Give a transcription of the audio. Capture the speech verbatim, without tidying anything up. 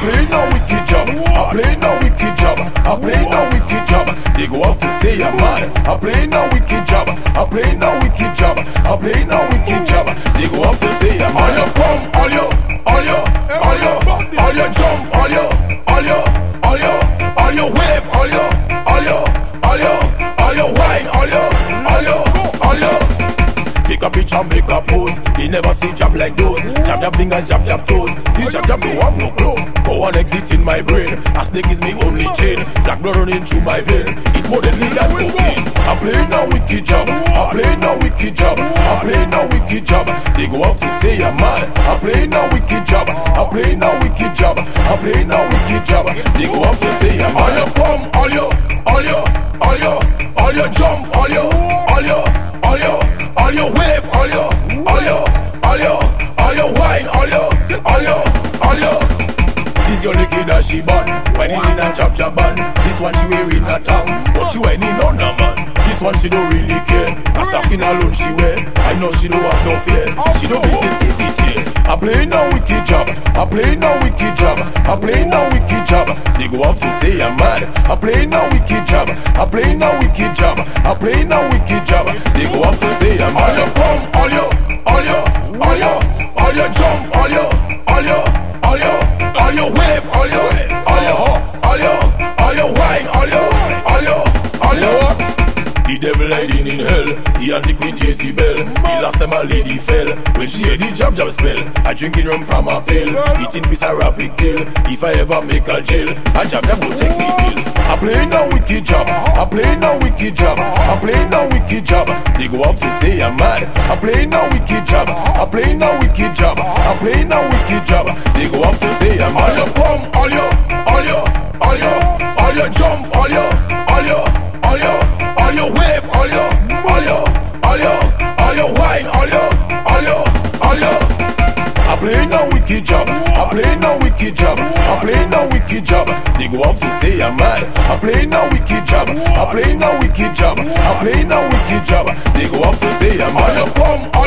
play no wicked jab. I play no wicked jab. I play no wicked jab. They go off to say I'm mad. I play no wicked jab. I play no wicked jab. I play no wicked jab. They go off to say I'm mad. All your come, all your, all your, all your, all your jump, all your, all your, all your, all your wave, all your, all your, all your, all your wine, all your, all your, all your. Take a picture, make a pose. They never see jab like those. Jab jab fingers, jab jab toes. This jab jab don't have no clothes. Go on exit in my brain. A snake is me only chain. Black blood running through my vein. It more than me than cocaine. I play no wicked jab. I play no wicked jab. I play no wicked jab. They go off to say I'm mad. I play no wicked jab. I play no wicked jab. I play no wicked jab. They go off to say I'm mad. All your come, all your, all your, all your, all your jump, all your, all your, all your, all your wave, all your, all your, all your, all your wine, all your, all your, all your. This girl the kid that she born, whining in a chop chop bun. This one she wearing a tongue, but she whining on a man. This one she don't really care, a stocking alone she wear. I know she don't have no fear, she don't business if it here. I play no wicked jab, I play no wicked jab, I play no wicked jab. They go off to say I'm mad. I play no wicked jab, I play no wicked jab, I play no wicked jab. They go off to say I'm mad. All your come, all your, all your, all your, all your jump, all your, all your, all your, all your wave, all your, all your, all your, all your wine, all your, all your, all your. The devil hiding in hell, he and the queen Jezebel. The last time a lady fell, when she heard the jab jab spell. I drinking rum from a fail, eating piece of rabbit tail. If I ever make a jail, a jab jab will take me ill. I play no wicked jab, I play no wicked jab, I play no wicked jab. They go off to say I'm mad. I play no wicked jab, I play no wicked jab, I play no wicked jab. They go off to say I'm mad. All your come, all your, all your, all your, all your jump, all your, all your, all your. All your wave, all your, all your, all your, all your wine, all your, all your, all your. I play no wicked jab, I play no wicked jab, I play no wicked jab. They go off to say I'm mad. I play no wicked jab, I play no wicked jab, I play no wicked jab. They go off to say I'm mad. All your come.